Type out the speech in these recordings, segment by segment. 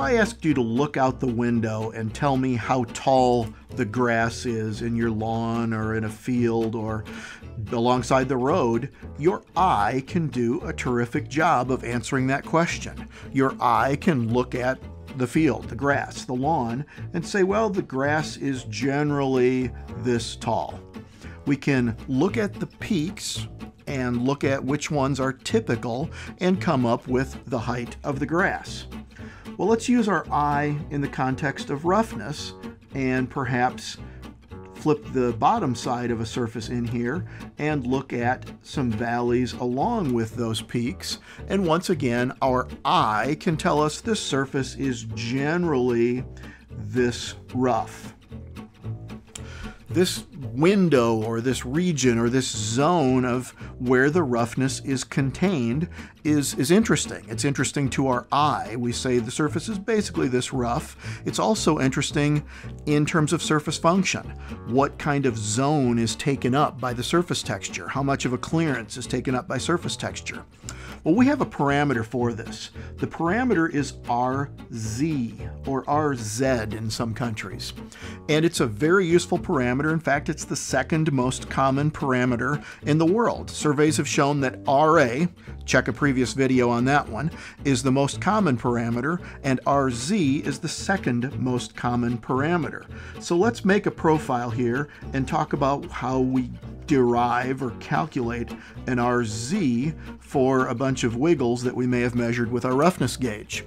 if I asked you to look out the window and tell me how tall the grass is in your lawn or in a field or alongside the road, your eye can do a terrific job of answering that question. Your eye can look at the field, the grass, the lawn, and say, well, the grass is generally this tall. We can look at the peaks and look at which ones are typical and come up with the height of the grass. Well, let's use our eye in the context of roughness and perhaps flip the bottom side of a surface in here and look at some valleys along with those peaks. And once again, our eye can tell us this surface is generally this rough. This window or this region or this zone of where the roughness is contained is interesting. It's interesting to our eye. We say the surface is basically this rough. It's also interesting in terms of surface function. What kind of zone is taken up by the surface texture? How much of a clearance is taken up by surface texture? Well, we have a parameter for this. The parameter is RZ or RZ in some countries. And it's a very useful parameter. In fact, it's the second most common parameter in the world. Surveys have shown that RA, check a previous video on that one, is the most common parameter, and RZ is the second most common parameter. So let's make a profile here and talk about how we derive or calculate an RZ for a bunch of wiggles that we may have measured with our roughness gauge.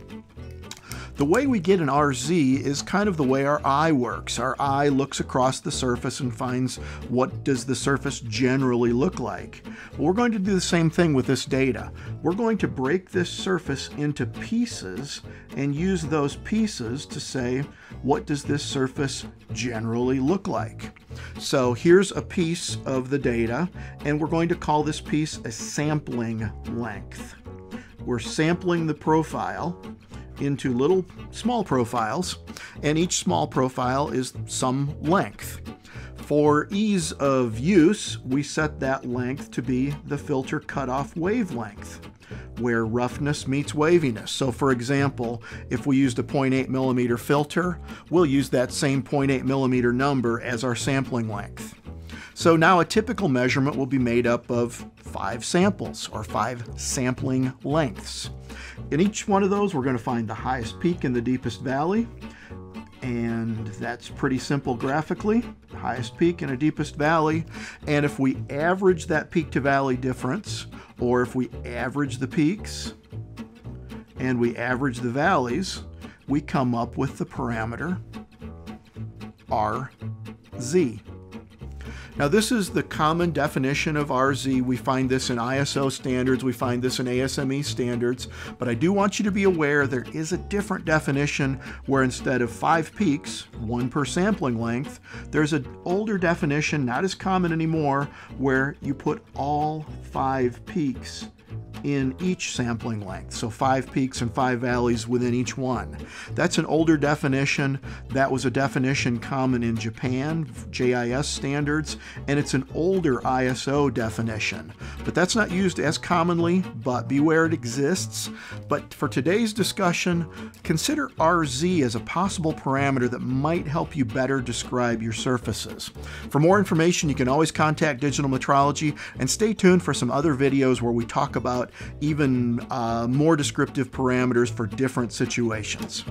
The way we get an RZ is kind of the way our eye works. Our eye looks across the surface and finds what does the surface generally look like. We're going to do the same thing with this data. We're going to break this surface into pieces and use those pieces to say, what does this surface generally look like? So here's a piece of the data, and we're going to call this piece a sampling length. We're sampling the profile into little small profiles, and each small profile is some length. For ease of use, we set that length to be the filter cutoff wavelength, where roughness meets waviness. So for example, if we used a 0.8 millimeter filter, we'll use that same 0.8 millimeter number as our sampling length. So now a typical measurement will be made up of 5 samples or 5 sampling lengths. In each one of those, we're going to find the highest peak and the deepest valley. And that's pretty simple graphically, highest peak and a deepest valley. And if we average that peak to valley difference, or if we average the peaks and we average the valleys, we come up with the parameter RZ. Now, this is the common definition of RZ. We find this in ISO standards, we find this in ASME standards, but I do want you to be aware there is a different definition where instead of 5 peaks, 1 per sampling length, there's an older definition, not as common anymore, where you put all 5 peaks in each sampling length. So 5 peaks and 5 valleys within each one. That's an older definition. That was a definition common in Japan, JIS standards, and it's an older ISO definition. But that's not used as commonly, but beware it exists. But for today's discussion, consider RZ as a possible parameter that might help you better describe your surfaces. For more information, you can always contact Digital Metrology, and stay tuned for some other videos where we talk about even more descriptive parameters for different situations.